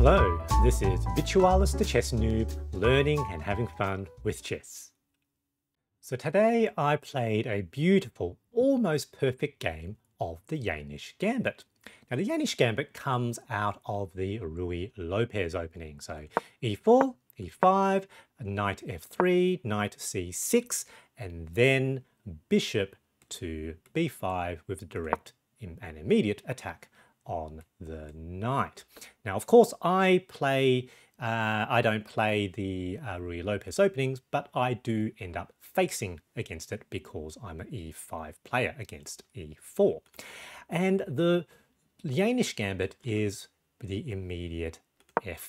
Hello, this is Vitualis the Chess Noob, learning and having fun with chess. So today I played a beautiful, almost perfect game of the Jaenisch Gambit. Now the Jaenisch Gambit comes out of the Ruy Lopez opening. So e4, e5, knight f3, knight c6, and then bishop to b5 with a direct and immediate attack on the knight. Now, of course, I don't play the Ruy Lopez openings, but I do end up facing against it because I'm an e5 player against e4. And the Jaenisch Gambit is the immediate f5.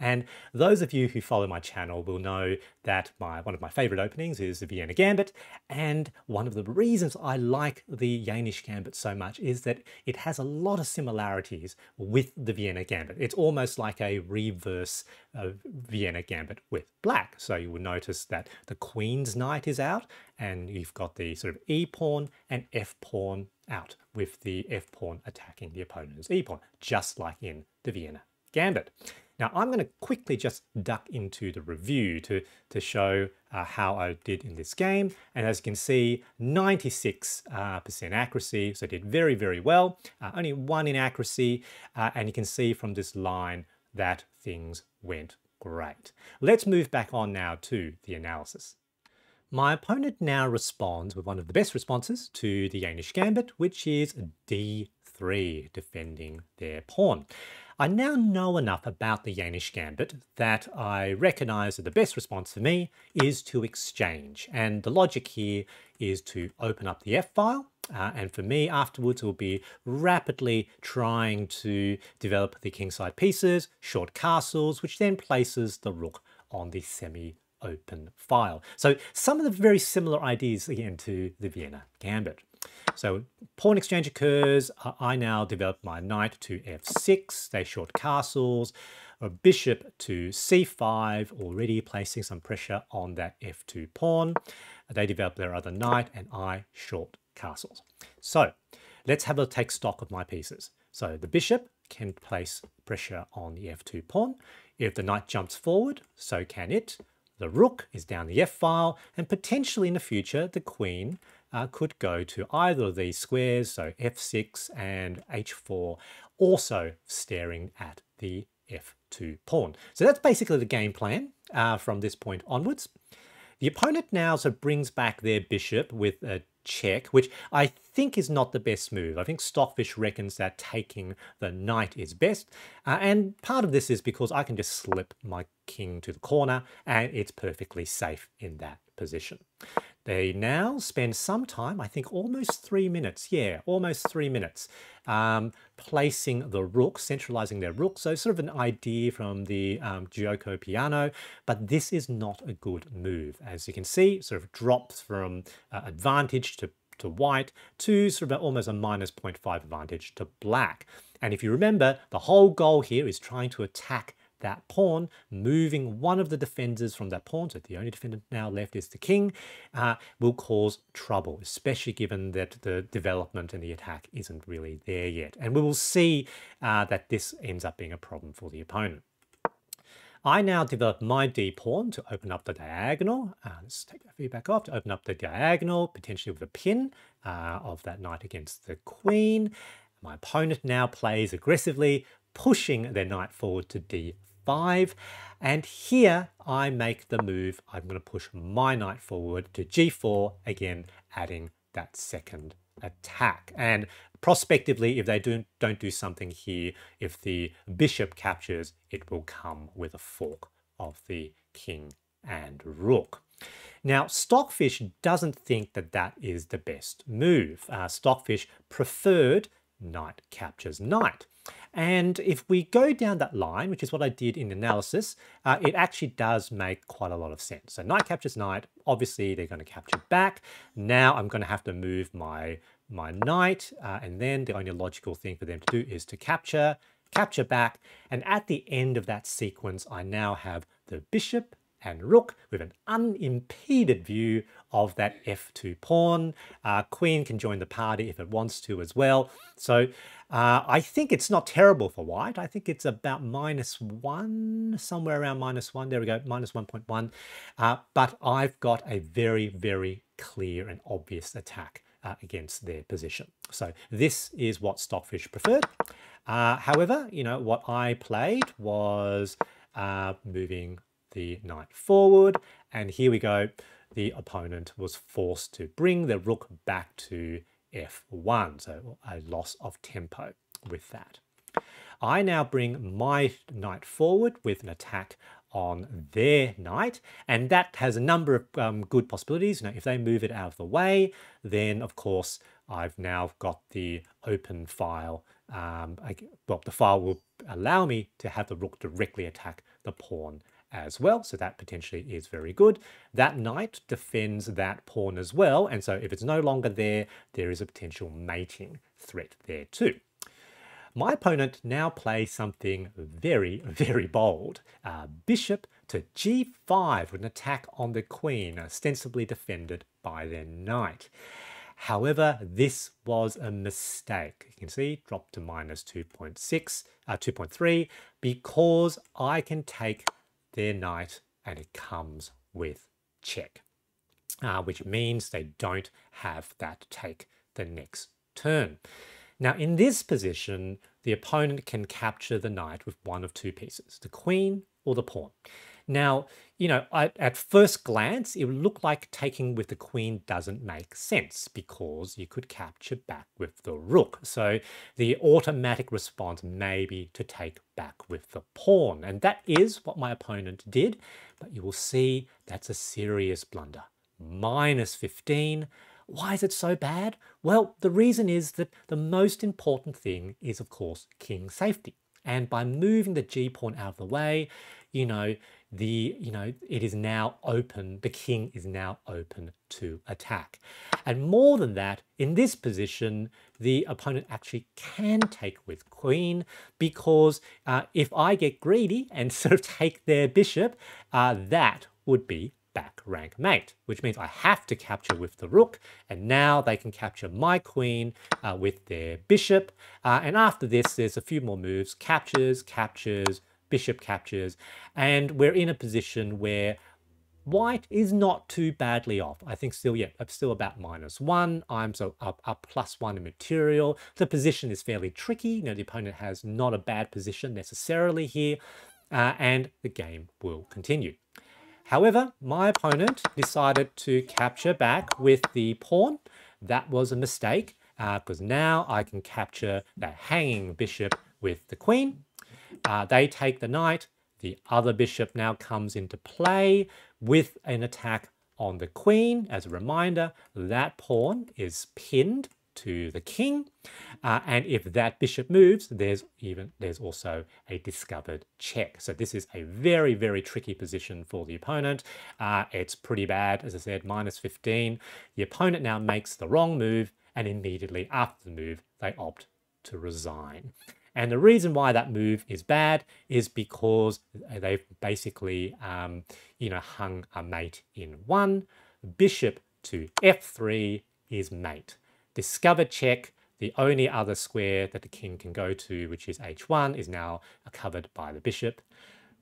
And those of you who follow my channel will know that one of my favorite openings is the Vienna Gambit, and one of the reasons I like the Jaenisch Gambit so much is that it has a lot of similarities with the Vienna Gambit. It's almost like a reverse Vienna Gambit with black. So you will notice that the queen's knight is out, and you've got the sort of e-pawn and f-pawn out, with the f-pawn attacking the opponent's e-pawn, just like in the Vienna Gambit. Now I'm going to quickly just duck into the review to show how I did in this game. And as you can see, 96% accuracy, so I did very, very well. Only one inaccuracy, and you can see from this line that things went great. Let's move back on now to the analysis. My opponent now responds with one of the best responses to the Jaenisch Gambit, which is d3, defending their pawn. I now know enough about the Jaenisch Gambit that I recognise that the best response for me is to exchange, and the logic here is to open up the f-file, and for me afterwards it will be rapidly trying to develop the kingside pieces, short castles, which then places the rook on the semi-open file. So some of the very similar ideas again to the Vienna Gambit. So pawn exchange occurs, I now develop my knight to f6, they short castles, a bishop to c5, already placing some pressure on that f2 pawn. They develop their other knight and I short castles. So let's have a take stock of my pieces. So the bishop can place pressure on the f2 pawn. If the knight jumps forward, so can it. The rook is down the f-file, and potentially in the future the queen could go to either of these squares, so f6 and h4, also staring at the f2 pawn. So that's basically the game plan from this point onwards. The opponent now brings back their bishop with a check, which I think is not the best move. I think Stockfish reckons that taking the knight is best, and part of this is because I can just slip my king to the corner and it's perfectly safe in that position. They now spend some time, I think almost 3 minutes, yeah, almost 3 minutes, placing the rook, centralising their rook. So sort of an idea from the Gioco Piano, but this is not a good move. As you can see, it sort of drops from advantage to white to sort of almost a minus 0.5 advantage to black. And if you remember, the whole goal here is trying to attack that pawn, moving one of the defenders from that pawn, so the only defender now left is the king, will cause trouble, especially given that the development and the attack isn't really there yet. And we will see that this ends up being a problem for the opponent. I now develop my d-pawn to open up the diagonal. Let's take that feedback off, to open up the diagonal, potentially with a pin of that knight against the queen. My opponent now plays aggressively, pushing their knight forward to d5, and here I make the move. I'm going to push my knight forward to g4, again adding that second attack. And prospectively, if they don't do something here, if the bishop captures, it will come with a fork of the king and rook. Now Stockfish doesn't think that that is the best move. Stockfish preferred knight captures knight. And if we go down that line, which is what I did in analysis, it actually does make quite a lot of sense. So knight captures knight, obviously they're going to capture back. Now I'm going to have to move my knight, and then the only logical thing for them to do is to capture back. And at the end of that sequence, I now have the bishop and rook with an unimpeded view of that f2 pawn. Queen can join the party if it wants to as well. So I think it's not terrible for white. I think it's about -1, somewhere around -1. There we go, -1.1. But I've got a very, very clear and obvious attack against their position. So this is what Stockfish preferred. However, you know, what I played was moving the knight forward, and here we go, the opponent was forced to bring the rook back to f1, so a loss of tempo with that. I now bring my knight forward with an attack on their knight, and that has a number of good possibilities. Now, if they move it out of the way, then of course I've now got the open file. Well, the file will allow me to have the rook directly attack the pawn as well, so that potentially is very good. That knight defends that pawn as well, and so if it's no longer there, there is a potential mating threat there too. My opponent now plays something very, very bold. Bishop to g5 with an attack on the queen, ostensibly defended by their knight. However, this was a mistake. You can see, dropped to -2.3, because I can take their knight and it comes with check, which means they don't have that take the next turn. Now, in this position, the opponent can capture the knight with one of two pieces, the queen or the pawn. Now, you know, at first glance, it would look like taking with the queen doesn't make sense because you could capture back with the rook. So the automatic response may be to take back with the pawn. And that is what my opponent did. But you will see that's a serious blunder. -15. Why is it so bad? Well, the reason is that the most important thing is, of course, king safety. And by moving the g pawn out of the way, you know, it is now open, the king is now open to attack. And more than that, in this position, the opponent actually can take with queen, because if I get greedy and sort of take their bishop, that would be back rank mate, which means I have to capture with the rook, and now they can capture my queen with their bishop. And after this, there's a few more moves, captures, captures, bishop captures, and we're in a position where white is not too badly off. I think still, yeah, I'm still about -1. I'm so up +1 in material. The position is fairly tricky. You know, the opponent has not a bad position necessarily here, and the game will continue. However, my opponent decided to capture back with the pawn. That was a mistake, because now I can capture the hanging bishop with the queen. They take the knight. The other bishop now comes into play with an attack on the queen. As a reminder, that pawn is pinned to the king, and if that bishop moves, there's also a discovered check. So this is a very, very tricky position for the opponent. It's pretty bad. As I said, -15. The opponent now makes the wrong move, and immediately after the move, they opt to resign. And the reason why that move is bad is because they've basically, you know, hung a mate in one. Bishop to f3 is mate. Discover check, the only other square that the king can go to, which is h1, is now covered by the bishop.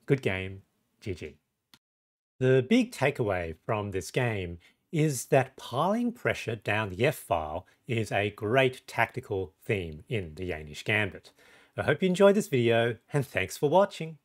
Good game, GG. The big takeaway from this game is that piling pressure down the f-file is a great tactical theme in the Jaenisch Gambit. I hope you enjoyed this video, and thanks for watching.